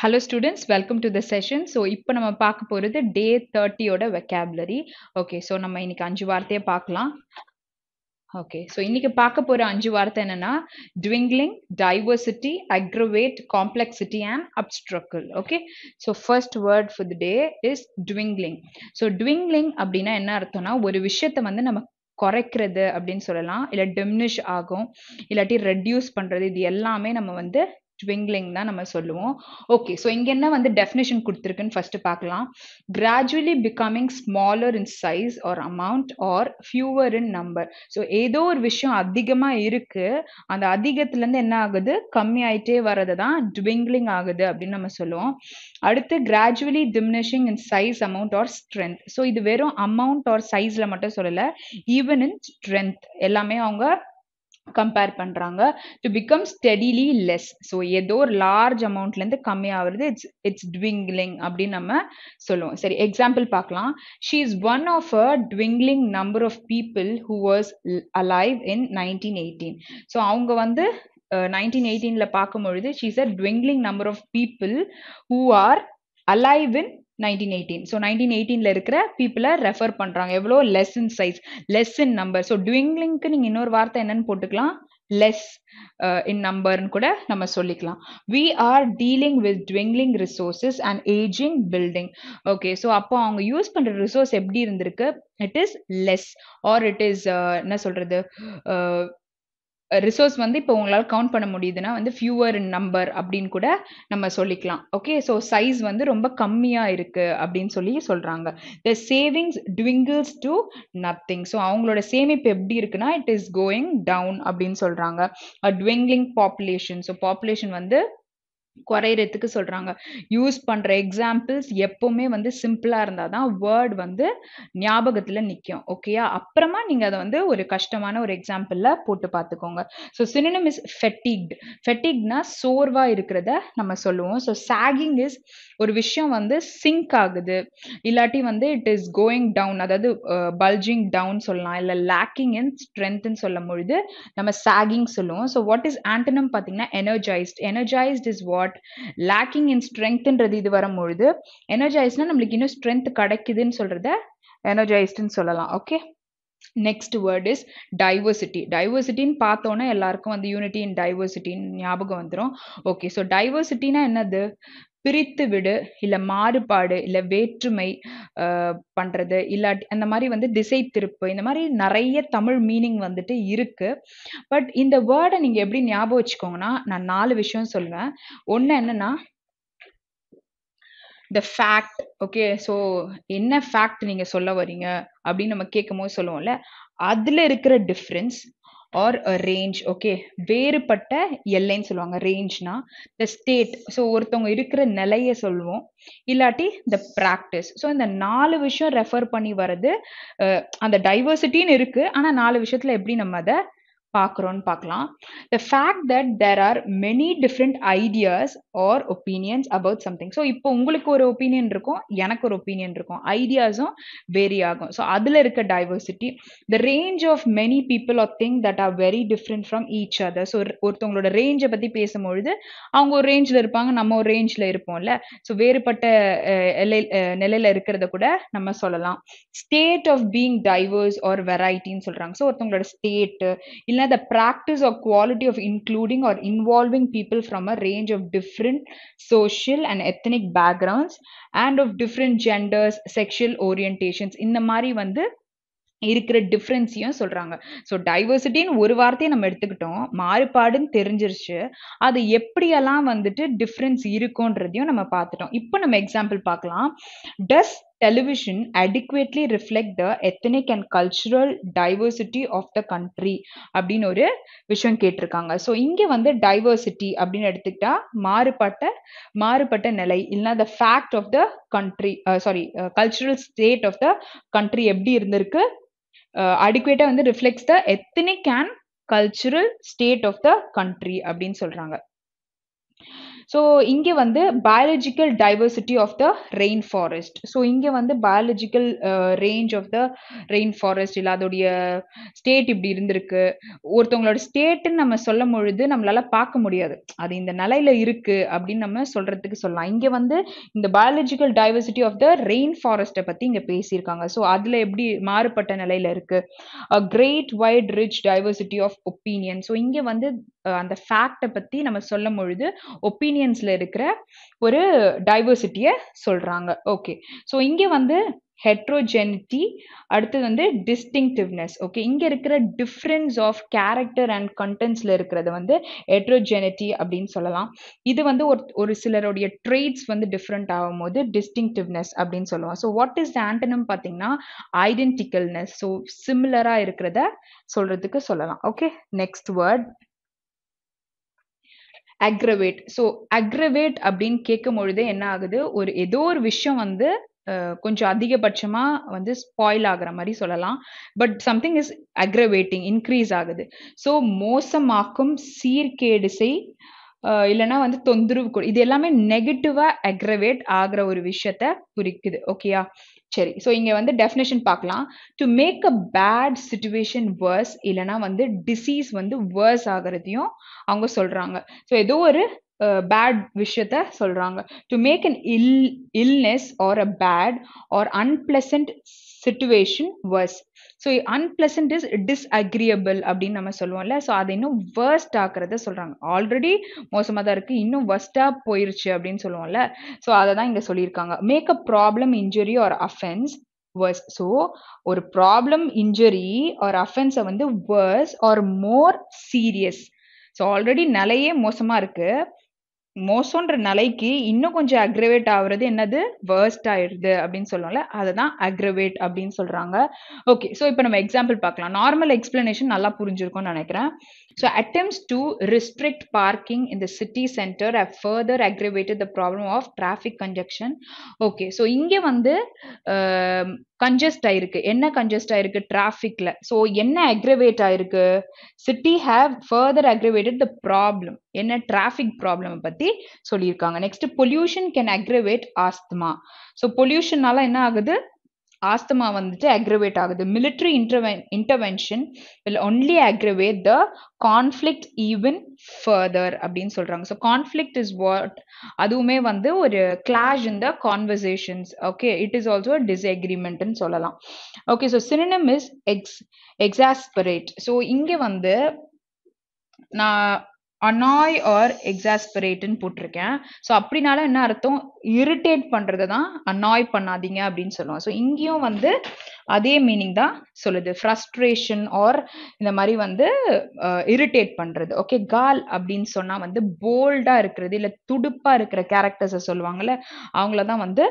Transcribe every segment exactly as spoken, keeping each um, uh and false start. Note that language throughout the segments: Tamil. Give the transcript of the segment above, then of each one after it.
Hello students, welcome to the session. So இப்போ நம்ம பார்க்க போறது day thirty ஓட vocabulary. Okay, so நம்ம இன்னைக்கு அஞ்சு வார்த்தையை பார்க்கலாம். Okay, so இன்னைக்கு பார்க்க போற அஞ்சு வார்த்தை என்னன்னா dwindling, diversity, aggravate, complexity and obstacle. Okay, so first word for the day is dwindling. So dwindling அப்படினா என்ன அர்த்தம்னா ஒரு விஷயத்தை வந்து நம்ம குறைக்கிறது அப்படினு சொல்லலாம், இல்ல diminish ஆகும், இல்லட்டி reduce பண்றது, இது எல்லாமே நம்ம வந்து dwindling தான் நம்ம சொல்லுவோம். ஓகே, ஸோ இங்க என்ன வந்து டெஃபினேஷன் கொடுத்துருக்குன்னு ஃபர்ஸ்ட் பார்க்கலாம். Gradually becoming smaller in size or amount or fewer in number. So ஏதோ ஒரு விஷயம் அதிகமா இருக்கு, அந்த அதிகத்துல இருந்து என்ன ஆகுது, கம்மி ஆயிட்டே வர்றது தான் dwindling ஆகுது அப்படின்னு நம்ம சொல்லுவோம். அடுத்து gradually diminishing in size amount or strength. So இது வெறும் அமௌண்ட் ஆர் சைஸ்ல மட்டும் சொல்லலை, ஈவன் இன் ஸ்ட்ரென்த் எல்லாமே அவங்க கம்பேர் பண்றாங்க. To become steadily less. So ஏதோ ஒரு லார்ஜ் அமௌண்ட்ல இருந்து கம்மி ஆகுறது இட்ஸ் இட்ஸ் dwindling அப்படின்னு நம்ம சொல்லுவோம். சரி, எக்ஸாம்பிள் பார்க்கலாம். She is one of a dwindling number of people who was alive in nineteen eighteen. So அவங்க வந்து நைன்டீன் எயிட்டீன்ல பார்க்கும்பொழுது she is a dwindling number of people who are alive in nineteen eighteen. So நைன்டீன் எயிட்டீன்ல இருக்கிற பீப்புளை ரெஃபர் பண்றாங்க. எவ்வளோ less in size, less in number. So dwindlingக்கு நீங்க இன்னொரு வார்த்தை என்னன்னு போட்டுக்கலாம், லெஸ் இன் நம்பர்னு கூட நம்ம சொல்லிக்கலாம். We are dealing with dwindling resources and ageing building. Okay, so அப்போ அவங்க யூஸ் பண்ற ரிசோர்ஸ் எப்படி இருந்திருக்கு, it is less or it is என்ன சொல்றது, ரிசோர்ஸ் வந்து இப்போ உங்களால் கவுண்ட் பண்ண முடியுதுன்னா வந்து ஃபியூவர் இன் நம்பர் அப்படின்னு கூட நம்ம சொல்லிக்கலாம். ஓகே, ஸோ சைஸ் வந்து ரொம்ப கம்மியாக இருக்குது அப்படின்னு சொல்லி சொல்கிறாங்க. The savings dwindles to nothing. So அவங்களோட சேமிப்பு எப்படி இருக்குன்னா இட் இஸ் கோயிங் டவுன் அப்படின்னு சொல்கிறாங்க. A dwindling population. So population வந்து குறையறதுக்கு சொல்றாங்க. யூஸ் பண்ற எக்ஸாம்பிள்ஸ் எப்பவுமே வந்து சிம்பிளா இருந்தாதான் வேர்ட் வந்து ஞாபகத்துல நிக்கும். ஓகேயா, அப்புறமா நீங்க அதை வந்து ஒரு கஷ்டமான ஒரு எக்ஸாம்பிள்ல போட்டு பார்த்துக்கோங்க. So synonym is ஃபெட்டிக்ட். ஃபெட்டிக்னா சோர்வா இருக்கிறத நம்ம சொல்லுவோம். ஸோ சாகிங் இஸ் ஒரு விஷயம் வந்து சிங்க் ஆகுது, இல்லாட்டி வந்து இட் இஸ் கோயிங் டவுன், அதாவது பல்ஜிங் டவுன் சொல்லலாம், இல்லை லேக்கிங் இன் ஸ்ட்ரென்த்ன்னு சொல்லும் பொழுது நம்ம சாகிங் சொல்லுவோம். ஸோ வாட் இஸ் ஆன்டனம் பார்த்தீங்கன்னா energised. Energised is what, lacking in strength ன்றது இது வரும்பொழுது energized னா நமக்கு இன்னும் strength கிடைக்குதுன்னு சொல்றத energized ன்னு சொல்லலாம். Okay, next word is diversity. diversity ன்னு பார்த்தோம்னா எல்லாருக்கும் வந்து unity in diversity ஞாபகம் வந்துரும். ஓகே, சோ diversity னா என்னது, பிரித்து விடு, இல்லை மாறுபாடு, இல்லை வேற்றுமை பண்ணுறது, இல்லாட்டி அந்த மாதிரி வந்து திசை திருப்பு, இந்த மாதிரி நிறைய தமிழ் மீனிங் வந்துட்டு இருக்கு. பட் இந்த வேர்டை நீங்கள் எப்படி ஞாபகம் வச்சுக்கோங்கன்னா நான் நாலு விஷயம் சொல்லுவேன். ஒன்று என்னன்னா த ஃபேக்ட். ஓகே, ஸோ என்ன ஃபேக்ட் நீங்கள் சொல்ல வரீங்க அப்படின்னு நம்ம கேட்கும் போது சொல்லுவோம்ல, அதில் இருக்கிற டிஃப்ரென்ஸ் ஆர் ரேஞ்ச். ஓகே, வேறுபட்ட எல்லைன்னு சொல்லுவாங்க. ரேஞ்ச்னா த ஸ்டேட். ஸோ ஒருத்தவங்க இருக்கிற நிலையை சொல்லுவோம், இல்லாட்டி த ப்ராக்டிஸ். ஸோ இந்த நாலு விஷயம் ரெஃபர் பண்ணி வர்றது அந்த டைவர்சிட்டின்னு இருக்கு, ஆனால் நாலு விஷயத்துல எப்படி நம்ம அதை பார்க்குறோன்னு பார்க்கலாம். The fact that there are many different ideas or opinions about something. So இப்போ உங்களுக்கு ஒரு ஒப்பீனியன் இருக்கும், எனக்கு ஒரு ஒப்பீனியன் இருக்கும், ஐடியாஸும் வேரி ஆகும். ஸோ அதில் இருக்க diversity. The range of many people or thing that are very different from each other. So ஒருத்தவங்களோட ரேஞ்சை பற்றி பேசும்பொழுது அவங்க ஒரு ரேஞ்சில் இருப்பாங்க, நம்ம ஒரு ரேஞ்சில் இருப்போம்ல. ஸோ வேறுபட்ட எல்லை நிலையில் இருக்கிறத கூட நம்ம சொல்லலாம். State of being diverse or வெரைட்டின்னு சொல்கிறாங்க. ஸோ ஒருத்தவங்களோட ஸ்டேட்டு இல்லை the practice or quality of including or involving people from a range of different social and ethnic backgrounds and of different genders, sexual orientations, இந்த மாதிரி வந்து இருக்கிற டிஃப்ரென்ஸையும் சொல்றாங்க. ஸோ டைவர்சிட்டின்னு ஒரு வார்த்தையை நம்ம எடுத்துக்கிட்டோம், மாறுபாடுன்னு தெரிஞ்சிருச்சு, அது எப்படியெல்லாம் வந்துட்டு டிஃப்ரென்ஸ் இருக்குன்றதையும் நம்ம பார்த்துட்டோம். இப்போ நம்ம எக்ஸாம்பிள் பார்க்கலாம். Does television adequately reflect the ethnic and cultural diversity of the country அப்படின்னு ஒரு விஷயம் கேட்டிருக்காங்க. ஸோ இங்கே வந்து diversity அப்படின்னு எடுத்துக்கிட்டா மாறுபட்ட மாறுபட்ட நிலை, இல்லைன்னா the fact of the country, sorry cultural state of the country எப்படி இருந்திருக்கு, adequate-ஆ வந்து reflects the ethnic and cultural state of the country அப்படின்னு சொல்றாங்க. So இங்கே வந்து biological diversity of the rainforest. So இங்கே வந்து biological uh, range of the rainforest இல்ல அதோடைய state இப்படி இருந்திருக்கு. ஒருத்தவங்களோட ஸ்டேட்னு நம்ம சொல்லும் பொழுது நம்மளால பார்க்க முடியாது, அது இந்த நிலையில இருக்கு அப்படின்னு நம்ம சொல்றதுக்கு சொல்லலாம். இங்கே வந்து இந்த biological diversity of the rainforest பத்தி இங்க பேசியிருக்காங்க. ஸோ அதுல எப்படி மாறுபட்ட நிலையில இருக்கு. A great wide rich diversity of opinion. So இங்கே வந்து அந்த ஃபேக்டை பத்தி நம்ம சொல்லும் பொழுது ஒப்பீனியன்ஸ்ல இருக்கிற ஒரு டைவர்சிட்டியை சொல்றாங்க. ஓகே, ஸோ இங்கே வந்து ஹெட்ரோஜெனிட்டி, அடுத்தது வந்து டிஸ்டிங்டிவ்னஸ். ஓகே, இங்கே இருக்கிற டிஃப்ரென்ஸ் ஆஃப் கேரக்டர் அண்ட் கண்டென்ட்ஸில் இருக்கிறது வந்து ஹெட்ரோஜெனிட்டி அப்படின்னு சொல்லலாம். இது வந்து ஒரு ஒரு சிலருடைய ட்ரேட்ஸ் வந்து டிஃப்ரெண்ட் ஆகும் போது டிஸ்டிங்டிவ்னஸ் அப்படின்னு சொல்லுவோம். So what is the antonym பார்த்தீங்கன்னா ஐடென்டிக்கல்னஸ். ஸோ சிமிலராக இருக்கிறத சொல்றதுக்கு சொல்லலாம். Okay, next word aggravate. So aggravate அப்படின்னு கேட்கும் பொழுது என்ன ஆகுது, ஒரு ஏதோ ஒரு விஷயம் வந்து கொஞ்சம் அதிகபட்சமா வந்து ஸ்பாயில் ஆகுற மாதிரி சொல்லலாம். But something is aggravating, increase ஆகுது. ஸோ மோசமாக்கும், சீர்கேடு செய், இல்லைன்னா வந்து தொந்தரவு, இது எல்லாமே நெகட்டிவா அக்ரவேட் ஆகிற ஒரு விஷயத்த குறிக்குது. ஓகேயா, சரி. ஸோ இங்கே வந்து டெஃபினேஷன் பார்க்கலாம். To make a bad situation worse, இல்லைன்னா வந்து டிசீஸ் வந்து வேர்ஸ் ஆகிறதையும் அவங்க சொல்றாங்க. ஸோ ஏதோ ஒரு பேட் விஷயத்த சொல்றாங்க. To make an ill illness or a bad or unpleasant situation worse. So unpleasant is disagreeable அப்படின்னு நம்ம சொல்லுவோம்ல. ஸோ அது இன்னும் வேர்ஸ்ட் ஆக்குறத சொல்றாங்க. ஆல்ரெடி மோசமாக தான் இருக்கு, இன்னும் வர்ஸ்டா போயிருச்சு அப்படின்னு சொல்லுவோம்ல. ஸோ அதை தான் இங்க சொல்லியிருக்காங்க. Make a problem, injury or offence worse. So ஒரு ப்ராப்ளம், இன்ஜுரி ஆர் அஃபென்ஸை வந்து worse or more serious. So already நிலையே மோசமா இருக்கு, மோசன்ற நிலைக்கு இன்னும் கொஞ்சம் அக்ரவேட் ஆகுறது என்னது, வேர்ஸ்ட் ஆயிடுது அப்படின்னு சொல்லுவோம்ல, அதுதான் அக்ரவேட் அப்படின்னு சொல்றாங்க. ஓகே, ஸோ இப்போ நம்ம எக்ஸாம்பிள் பார்க்கலாம். நார்மல் எக்ஸ்பிளனேஷன் நல்லா புரிஞ்சிருக்கும்னு நினைக்கிறேன். So attempts to restrict parking in the city centre have further aggravated the problem of traffic congestion. Okay, so இங்கே வந்து கன்ஜஸ்ட் ஆயிருக்கு. என்ன கன்ஜஸ்ட் ஆயிருக்கு? டிராஃபிக்ல. ஸோ என்ன அக்ரவேட் ஆயிருக்கு? City have further aggravated the problem. என்ன? டிராஃபிக் ப்ராப்ளம் பத்தி சொல்லியிருக்காங்க. Next pollution can aggravate asthma. So பொல்யூஷனால என்ன ஆகுது? ஆஸ்துமா வந்துட்டு அக்ரவேட் ஆகுது. Military interven intervention will only aggravate the conflict even further அப்படின்னு சொல்றாங்க. ஸோ கான்ஃப்ளிக்ட் இஸ் வாட், அதுவுமே வந்து ஒரு clash in the conversations. Okay, it is also டிஸ்அக்ரிமெண்ட்னு சொல்லலாம். Okay, so synonym is ex exasperate. So இங்கே வந்து நான் அனாய் ஆர் எக்ஸாஸ்பரேட்னு போட்டிருக்கேன். ஸோ அப்படினால என்ன அர்த்தம்? இரிட்டேட் பண்றதை தான் அனாய் பண்ணாதீங்க அப்படின்னு சொல்லுவோம். ஸோ இங்கேயும் வந்து அதே மீனிங் தான் சொல்லுது, ஃப்ரஸ்ட்ரேஷன் ஆர் இந்த மாதிரி வந்து இரிட்டேட் பண்றது. ஓகே, கால் அப்படின்னு சொன்னா வந்து போல்டா இருக்கிறது, இல்லை துடுப்பா இருக்கிற கேரக்டர்ஸை சொல்லுவாங்கல்ல, அவங்கள தான் வந்து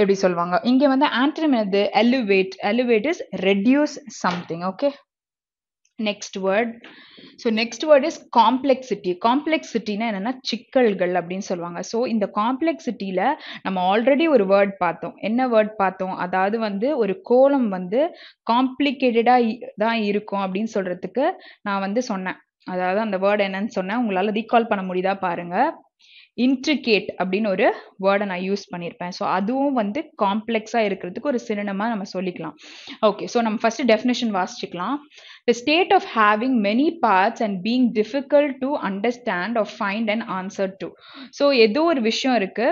எப்படி சொல்லுவாங்க. இங்கே வந்து ஆன்டனம் என்னது? Elevate. Elevate is reduce something. Okay, next word. So next word is complexity. காம்ப்ளெக்சிட்டினா என்னன்னா சிக்கல்கள் அப்படின்னு சொல்லுவாங்க. ஸோ இந்த காம்ப்ளெக்சிட்டியில நம்ம ஆல்ரெடி ஒரு வேர்ட் பார்த்தோம். என்ன வேர்ட் பார்த்தோம்? அதாவது வந்து ஒரு கோலம் வந்து காம்ப்ளிகேட்டடா தான் இருக்கும் அப்படின்னு சொல்றதுக்கு நான் வந்து சொன்னேன். அதாவது அந்த வேர்ட் என்னன்னு சொன்னேன், உங்களால ரீகால் பண்ண முடியுதா பாருங்க. இன்ட்ரிகேட் அப்படின்னு ஒரு வேர்டை நான் யூஸ் பண்ணியிருப்பேன். ஸோ அதுவும் வந்து காம்ப்ளெக்ஸாக இருக்கிறதுக்கு ஒரு சினினமாக நம்ம சொல்லிக்கலாம். ஓகே, ஸோ நம்ம ஃபர்ஸ்ட் டெஃபினேஷன் வாசிச்சுக்கலாம். The state of having many parts and being difficult to understand or find and answer to. So ஏதோ ஒரு விஷயம் இருக்கு,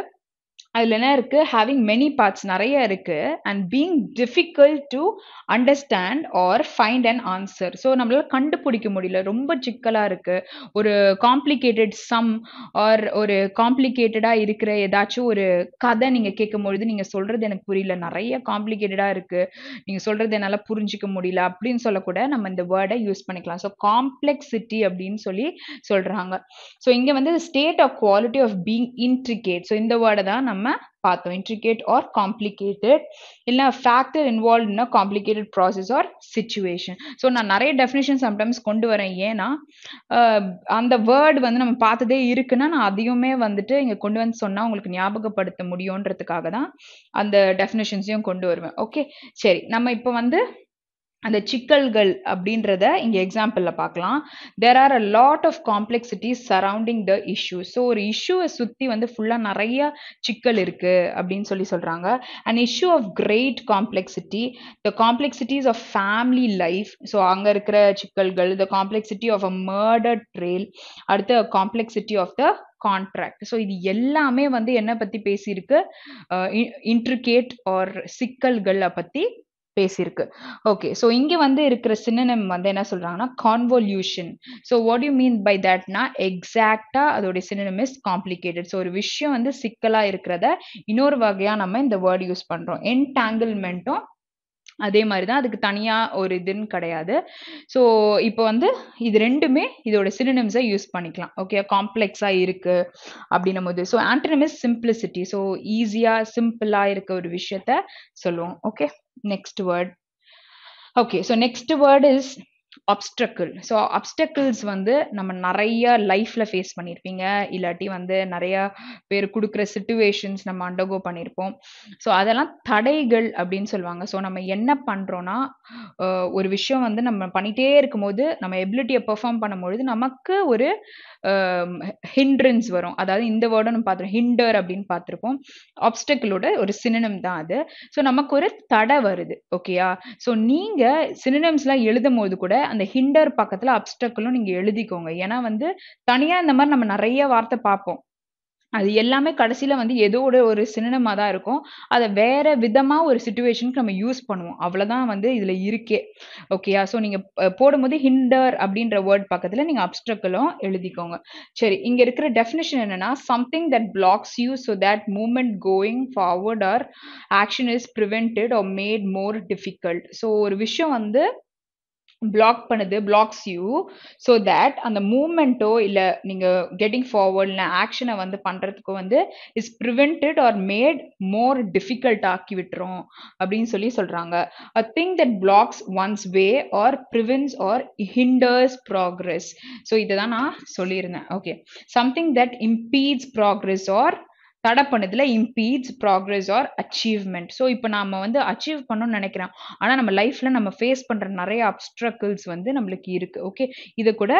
அதில் என்ன இருக்கு? ஹேவிங் மெனி பார்ட்ஸ், நிறைய இருக்கு, and being difficult to understand or find and answer. So நம்மளால கண்டுபிடிக்க முடியல, ரொம்ப சிக்கலா இருக்கு, ஒரு காம்ப்ளிகேட்டட் சம் ஆர் ஒரு காம்ப்ளிகேட்டடா இருக்கிற ஏதாச்சும் ஒரு கதை நீங்க கேட்கும் பொழுது நீங்க சொல்றது எனக்கு புரியல, நிறைய காம்ப்ளிகேட்டடா இருக்கு, நீங்க சொல்றது என்னால புரிஞ்சிக்க முடியல அப்படின்னு சொல்லக்கூட நம்ம இந்த வேர்டை யூஸ் பண்ணிக்கலாம். ஸோ காம்ப்ளெக்சிட்டி அப்படின்னு சொல்லி சொல்றாங்க. ஸோ இங்க வந்து state of quality of being intricate. So இந்த வேர்டை தான் நம்ம பார்த்தோம். இன்ட்ரிகேட் ஆர் காம்ப்ளிகேட்டட், இல்ல factor involve in complicated process or situation. So நான் நிறைய டெஃபினேஷன் சம்டைம்ஸ் கொண்டு வரேன், ஏன்னா அந்த வேர்டு வந்து நம்ம பார்த்ததே இருக்குன்னா நான் அதிகமே வந்துட்டு இங்க கொண்டு வந்து சொன்னா உங்களுக்கு ஞாபகப்படுத்த முடியும்ன்றதுக்காக தான் அந்த டெஃபினேஷன்ஸையும் கொண்டு வருவேன். ஓகே, சரி, நம்ம இப்போ வந்து And the chikkalgal abdinradha in example la there are a lot of complexities surrounding the issue. So issue is sutti vandu fulla naraya chikkal irukku abdin solli solranga. An issue of great complexity, the complexities of family life. So anga irukra chikkalgal, the complexity of a murder trail, adutha complexity of the contract. So இது எல்லாமே வந்து என்ன பத்தி பேசி இருக்கு, intricate or சிக்கல்கள் பத்தி பேசிருக்கு. Okay, so இங்க வந்து இருக்கிற synonym வந்து என்ன சொல்றாங்கன்னா convolution. So what do you mean by that? னா எக்ஸாக்ட்டா அதோட synonym is complicated. So ஒரு விஷயம் வந்து சிக்கலா இருக்கிறத இன்னொரு வகையா நம்ம இந்த வேர்ட் யூஸ் பண்றோம். entanglementம் அதே மாதிரி தான், அதுக்கு தனியா ஒரு இதுன்னு கிடையாது. ஸோ இப்போ வந்து இது ரெண்டுமே இதோட சினினிம்ஸை யூஸ் பண்ணிக்கலாம். ஓகே, காம்ப்ளெக்ஸாக இருக்கு அப்படின்னும் போது so antonym is simplicity. So ஈஸியாக சிம்பிளாக இருக்க ஒரு விஷயத்த சொல்லுவோம். Okay, next word. Okay, so next word is obstacle. So obstacles வந்து நம்ம நிறைய லைஃப்ல ஃபேஸ் பண்ணியிருப்பீங்க, இல்லாட்டி வந்து நிறைய பேர் கொடுக்குற சிச்சுவேஷன்ஸ் நம்ம அண்டர்கோ பண்ணியிருப்போம். ஸோ அதெல்லாம் தடைகள் அப்படின்னு சொல்லுவாங்க. ஸோ நம்ம என்ன பண்றோம்னா ஒரு விஷயம் வந்து நம்ம பண்ணிட்டே இருக்கும்போது நம்ம எபிலிட்டியை பெர்ஃபார்ம் பண்ணும்பொழுது நமக்கு ஒரு ஹிண்ட்ரன்ஸ் வரும். அதாவது இந்த வேர்டும் நம்ம பார்த்துருப்போம், ஹிண்டர் அப்படின்னு பார்த்துருப்போம். அப்டக்கிளோட ஒரு சினினம் தான் அது. ஸோ நமக்கு ஒரு தடை வருது. ஓகேயா, ஸோ நீங்க சினினம்ஸ்லாம் எழுதும் போது கூட அந்த ஹிண்டர் பக்கத்துல அப்டக்கிளும் நீங்க எழுதிக்கோங்க. ஏன்னா வந்து தனியா இந்த மாதிரி நம்ம நிறைய வார்த்தை பார்ப்போம், அது எல்லாமே கடைசியில வந்து ஏதோட ஒரு சினினமா தான் இருக்கும். அதை வேற விதமா ஒரு சிச்சுவேஷனுக்கு நம்ம யூஸ் பண்ணுவோம். அவ்வளவுதான் வந்து இதுல இருக்கே. ஓகேயா, ஸோ நீங்க போடும்போது ஹிண்டர் அப்படின்ற வேர்ட் பக்கத்துல நீங்க அப்டக்கிளும் எழுதிக்கோங்க. சரி, இங்க இருக்கிற டெஃபினிஷன் என்னன்னா something that blocks you so that movement going forward or action is prevented or made more difficult. So ஒரு விஷயம் வந்து பிளாக் பண்ணுது, பிளாக்ஸ் யூ ஸோ தேட் அந்த மூமெண்ட்டோ இல்லை நீங்கள் கெட்டிங் ஃபார்வர்ட் இல்லை ஆக்ஷனை வந்து பண்ணுறதுக்கோ வந்து is prevented or made more difficult ஆக்கி விட்டுரும் அப்படின்னு சொல்லி சொல்கிறாங்க. A thing that blocks one's way or prevents or hinders progress. So இதை தான் நான் சொல்லியிருந்தேன். Okay, something that impedes progress or தடை பண்ணதுல impedes progress or achievement. So இப்போ நம்ம வந்து அச்சீவ் பண்ணணும்னு நினைக்கிறோம், ஆனால் நம்ம லைஃப்ல நம்ம ஃபேஸ் பண்ற நிறைய அப்டக்கிள்ஸ் வந்து நம்மளுக்கு இருக்கு. ஓகே, இதை கூட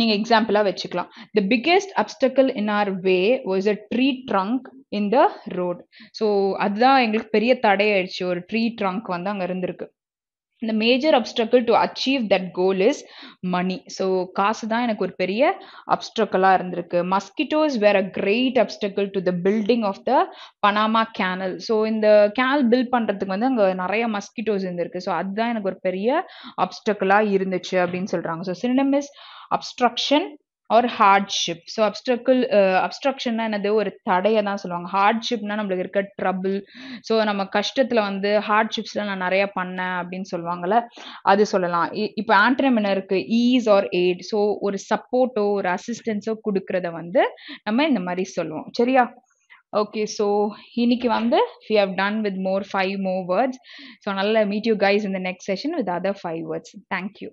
நீங்க எக்ஸாம்பிளா வச்சுக்கலாம். The biggest obstacle in our way was a tree trunk in the road. So அதுதான் எங்களுக்கு பெரிய தடையாயிடுச்சு, ஒரு ட்ரீ ட்ரங்க் வந்து அங்க இருந்திருக்கு. The major obstacle to achieve that goal is money. So காசு தான் எனக்கு ஒரு பெரிய அப்டக்கிளா இருந்திருக்கு. Mosquitoes were a great obstacle to the building of the Panama Canal. So இந்த கேனல் பில்ட் பண்றதுக்கு வந்து அங்க நிறைய மஸ்கிட்டோஸ் இருந்திருக்கு. ஸோ அதுதான் எனக்கு ஒரு பெரிய அப்டக்கிளா இருந்துச்சு அப்படின்னு சொல்றாங்க. So synonym is obstruction or hardship. So obstacle uh, obstruction னா என்னது, ஒரு தடையை தான் சொல்லுவாங்க. ஹார்ட்ஷிப்னா நம்மளுக்கு இருக்க ட்ரபிள். ஸோ நம்ம கஷ்டத்துல வந்து ஹார்ட்ஷிப்ஸ்லாம் நான் நிறைய பண்ணேன் அப்படின்னு சொல்லுவாங்கல்ல, அது சொல்லலாம். இப்போ ஆன்டனிம் என்ன இருக்கு, ஈஸ் ஆர் எய்ட். ஸோ ஒரு சப்போர்ட்டோ ஒரு அசிஸ்டன்ஸோ கொடுக்கறத வந்து நம்ம இந்த மாதிரி சொல்லுவோம். சரியா? Okay, so iniki vandu we have done with more five more words. So I'll meet you guys in the next session with other five words. Thank you.